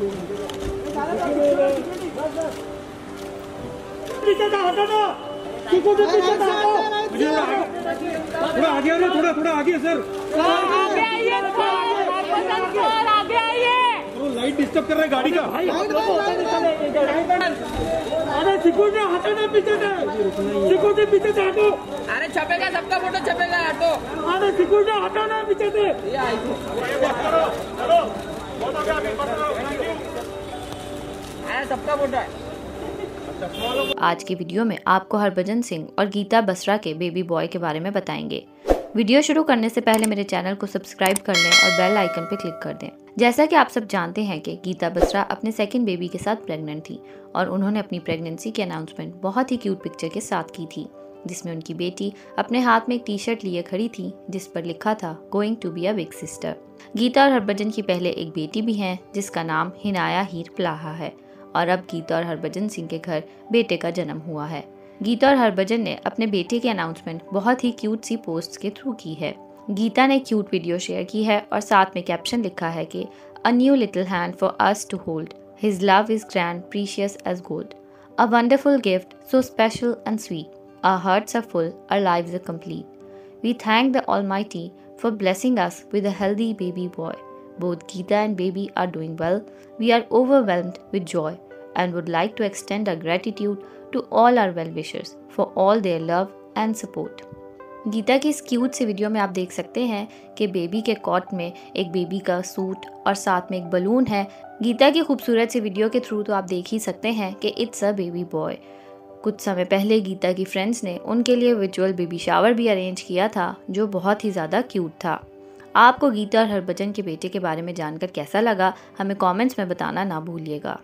पीछे था हटो ना, किसी से पीछे था हटो, थोड़ा आगे आइए, थोड़ा आगे सर, आगे आइए, सर आगे आइए, लाइट डिस्टर्ब कर रहा है गाड़ी का। अरे सिक्योर ने हटो ना, पीछे से सिक्योर से पीछे से हटो। अरे छपेगा, सबका फोटो छपेगा, हटो। अरे सिक्योर ने हटो ना पीछे से। अरे सबका फोटो है। आज की वीडियो में आपको हरभजन सिंह और गीता बसरा के बेबी बॉय के बारे में बताएंगे। वीडियो शुरू करने से पहले मेरे चैनल को सब्सक्राइब कर लें और बेल आइकन पर क्लिक कर दें। जैसा कि आप सब जानते हैं कि गीता बसरा अपने सेकंड बेबी के साथ प्रेग्नेंट थी और उन्होंने अपनी प्रेगनेंसी की अनाउंसमेंट बहुत ही क्यूट पिक्चर के साथ की थी, जिसमें उनकी बेटी अपने हाथ में एक टी शर्ट लिए खड़ी थी जिस पर लिखा था going to be a big sister. Geeta और हरभजन की पहले एक बेटी भी है जिसका नाम हिनाया हीर फ्लाहा है और अब गीता और हरभजन सिंह के घर बेटे का जन्म हुआ है। गीता और हरभजन ने अपने बेटे की अनाउंसमेंट बहुत ही क्यूट सी पोस्ट्स के थ्रू की है। गीता ने क्यूट वीडियो शेयर की है और साथ में कैप्शन लिखा है कि a new little hand for us to hold, his love is grand precious as gold, a wonderful gift so special and sweet, our hearts are full, our lives are complete, we thank the almighty for blessing us with a healthy baby boy, both Geeta and baby are doing well, we are overwhelmed with joy and would like to extend our gratitude to all our well wishers for all their love and support। Geeta की इस cute से video में आप देख सकते हैं कि baby के कॉट में एक बेबी का सूट और साथ में एक बलून है। गीता की खूबसूरत से वीडियो के थ्रू तो आप देख ही सकते हैं कि इट्स अ बेबी बॉय। कुछ समय पहले गीता की फ्रेंड्स ने उनके लिए विजुअल बेबी शावर भी अरेंज किया था जो बहुत ही ज़्यादा क्यूट था। आपको गीता और हरभजन के बेटे के बारे में जानकर कैसा लगा हमें कमेंट्स में बताना ना भूलिएगा।